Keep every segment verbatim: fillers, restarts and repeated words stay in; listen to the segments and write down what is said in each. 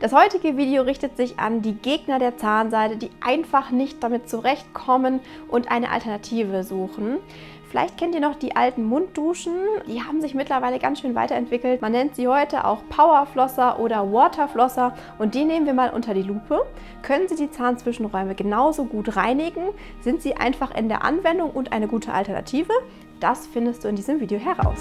Das heutige Video richtet sich an die Gegner der Zahnseide, die einfach nicht damit zurechtkommen und eine Alternative suchen. Vielleicht kennt ihr noch die alten Mundduschen, die haben sich mittlerweile ganz schön weiterentwickelt. Man nennt sie heute auch Power Flosser oder Water Flosser und die nehmen wir mal unter die Lupe. Können sie die Zahnzwischenräume genauso gut reinigen? Sind sie einfach in der Anwendung und eine gute Alternative? Das findest du in diesem Video heraus.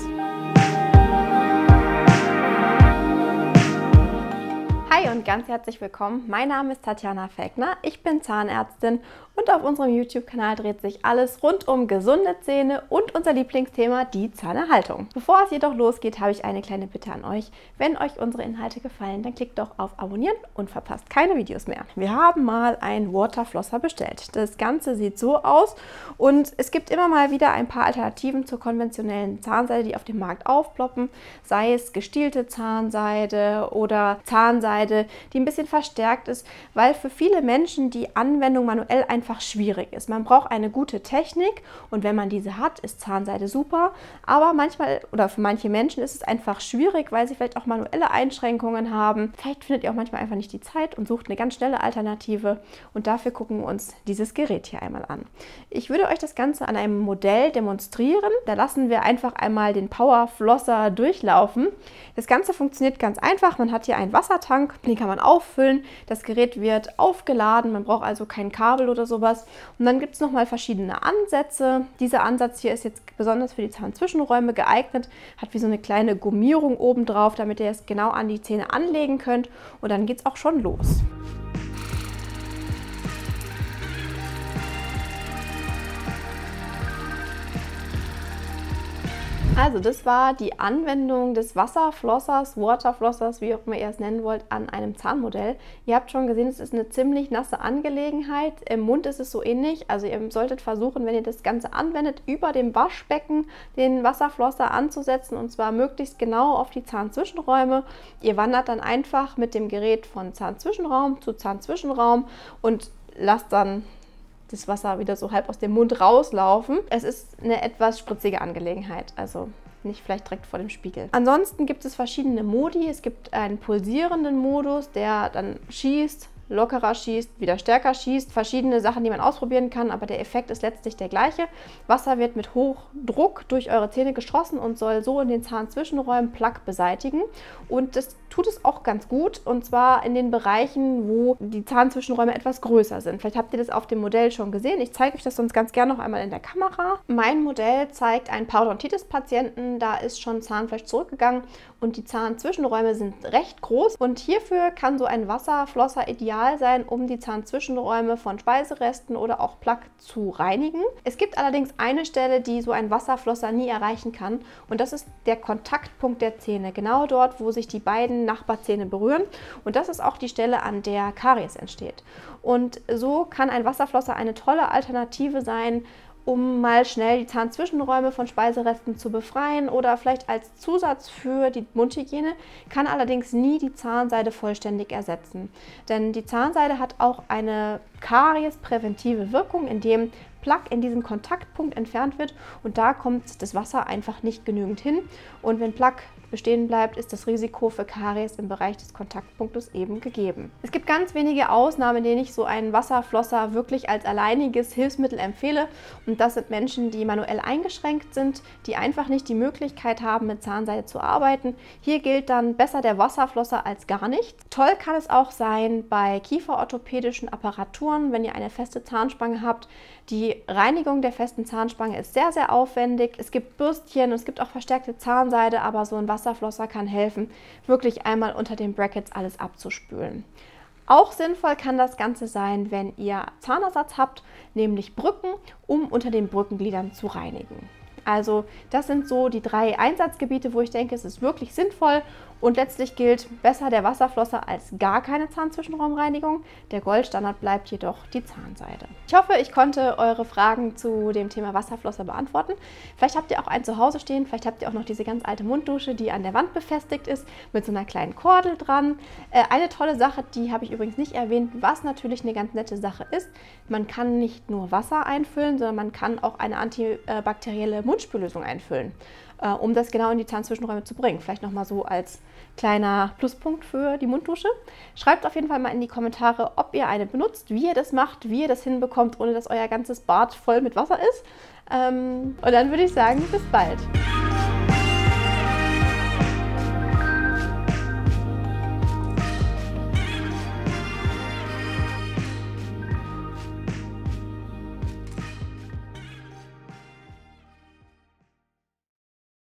Hi und ganz herzlich willkommen. Mein Name ist Tatjana Felgner, ich bin Zahnärztin und auf unserem YouTube-Kanal dreht sich alles rund um gesunde Zähne und unser Lieblingsthema, die Zahnerhaltung. Bevor es jedoch losgeht, habe ich eine kleine Bitte an euch. Wenn euch unsere Inhalte gefallen, dann klickt doch auf Abonnieren und verpasst keine Videos mehr. Wir haben mal einen Water Flosser bestellt. Das Ganze sieht so aus und es gibt immer mal wieder ein paar Alternativen zur konventionellen Zahnseide, die auf dem Markt aufploppen, sei es gestielte Zahnseide oder Zahnseide, die ein bisschen verstärkt ist, weil für viele Menschen die Anwendung manuell einfach schwierig ist. Man braucht eine gute Technik und wenn man diese hat, ist Zahnseide super, aber manchmal oder für manche Menschen ist es einfach schwierig, weil sie vielleicht auch manuelle Einschränkungen haben. Vielleicht findet ihr auch manchmal einfach nicht die Zeit und sucht eine ganz schnelle Alternative und dafür gucken wir uns dieses Gerät hier einmal an. Ich würde euch das Ganze an einem Modell demonstrieren. Da lassen wir einfach einmal den Power Flosser durchlaufen. Das Ganze funktioniert ganz einfach. Man hat hier einen Wassertank, den kann man auffüllen, das Gerät wird aufgeladen, man braucht also kein Kabel oder sowas. Und dann gibt es nochmal verschiedene Ansätze. Dieser Ansatz hier ist jetzt besonders für die Zahnzwischenräume geeignet, hat wie so eine kleine Gummierung oben drauf, damit ihr es genau an die Zähne anlegen könnt und dann geht es auch schon los. Also das war die Anwendung des Wasserflossers, Waterflossers, wie auch immer ihr es nennen wollt, an einem Zahnmodell. Ihr habt schon gesehen, es ist eine ziemlich nasse Angelegenheit. Im Mund ist es so ähnlich. Also ihr solltet versuchen, wenn ihr das Ganze anwendet, über dem Waschbecken den Wasserflosser anzusetzen und zwar möglichst genau auf die Zahnzwischenräume. Ihr wandert dann einfach mit dem Gerät von Zahnzwischenraum zu Zahnzwischenraum und lasst dann das Wasser wieder so halb aus dem Mund rauslaufen. Es ist eine etwas spritzige Angelegenheit, also nicht vielleicht direkt vor dem Spiegel. Ansonsten gibt es verschiedene Modi. Es gibt einen pulsierenden Modus, der dann schießt, lockerer schießt, wieder stärker schießt. Verschiedene Sachen, die man ausprobieren kann, aber der Effekt ist letztlich der gleiche. Wasser wird mit Hochdruck durch eure Zähne geschossen und soll so in den Zahnzwischenräumen Plaque beseitigen. Und das tut es auch ganz gut und zwar in den Bereichen, wo die Zahnzwischenräume etwas größer sind. Vielleicht habt ihr das auf dem Modell schon gesehen. Ich zeige euch das sonst ganz gerne noch einmal in der Kamera. Mein Modell zeigt einen Parodontitis-Patienten. Da ist schon Zahnfleisch zurückgegangen und die Zahnzwischenräume sind recht groß. Und hierfür kann so ein Wasserflosser ideal sein, um die Zahnzwischenräume von Speiseresten oder auch Plaque zu reinigen. Es gibt allerdings eine Stelle, die so ein Wasserflosser nie erreichen kann und das ist der Kontaktpunkt der Zähne. Genau dort, wo sich die beiden Nachbarzähne berühren und das ist auch die Stelle, an der Karies entsteht. Und so kann ein Wasserflosser eine tolle Alternative sein, um mal schnell die Zahnzwischenräume von Speiseresten zu befreien oder vielleicht als Zusatz für die Mundhygiene, kann allerdings nie die Zahnseide vollständig ersetzen. Denn die Zahnseide hat auch eine kariespräventive Wirkung, indem Plaque in diesem Kontaktpunkt entfernt wird und da kommt das Wasser einfach nicht genügend hin und wenn Plaque bestehen bleibt, ist das Risiko für Karies im Bereich des Kontaktpunktes eben gegeben. Es gibt ganz wenige Ausnahmen, in denen ich so einen Wasserflosser wirklich als alleiniges Hilfsmittel empfehle und das sind Menschen, die manuell eingeschränkt sind, die einfach nicht die Möglichkeit haben, mit Zahnseide zu arbeiten. Hier gilt dann besser der Wasserflosser als gar nichts. Toll kann es auch sein bei kieferorthopädischen Apparaturen, wenn ihr eine feste Zahnspange habt. Die Reinigung der festen Zahnspange ist sehr, sehr aufwendig. Es gibt Bürstchen und es gibt auch verstärkte Zahnseide, aber so ein Wasser Wasserflosser kann helfen, wirklich einmal unter den Brackets alles abzuspülen. Auch sinnvoll kann das Ganze sein, wenn ihr Zahnersatz habt, nämlich Brücken, um unter den Brückengliedern zu reinigen. Also das sind so die drei Einsatzgebiete, wo ich denke, es ist wirklich sinnvoll und letztlich gilt besser der Wasserflosser als gar keine Zahnzwischenraumreinigung. Der Goldstandard bleibt jedoch die Zahnseide. Ich hoffe, ich konnte eure Fragen zu dem Thema Wasserflosser beantworten. Vielleicht habt ihr auch einen zu Hause stehen, vielleicht habt ihr auch noch diese ganz alte Munddusche, die an der Wand befestigt ist, mit so einer kleinen Kordel dran. Eine tolle Sache, die habe ich übrigens nicht erwähnt, was natürlich eine ganz nette Sache ist, man kann nicht nur Wasser einfüllen, sondern man kann auch eine antibakterielle Mundspüllösung einfüllen. äh, um das genau in die Zahnzwischenräume zu bringen. Vielleicht nochmal so als kleiner Pluspunkt für die Munddusche. Schreibt auf jeden Fall mal in die Kommentare, ob ihr eine benutzt, wie ihr das macht, wie ihr das hinbekommt, ohne dass euer ganzes Bad voll mit Wasser ist. Ähm, und dann würde ich sagen, bis bald!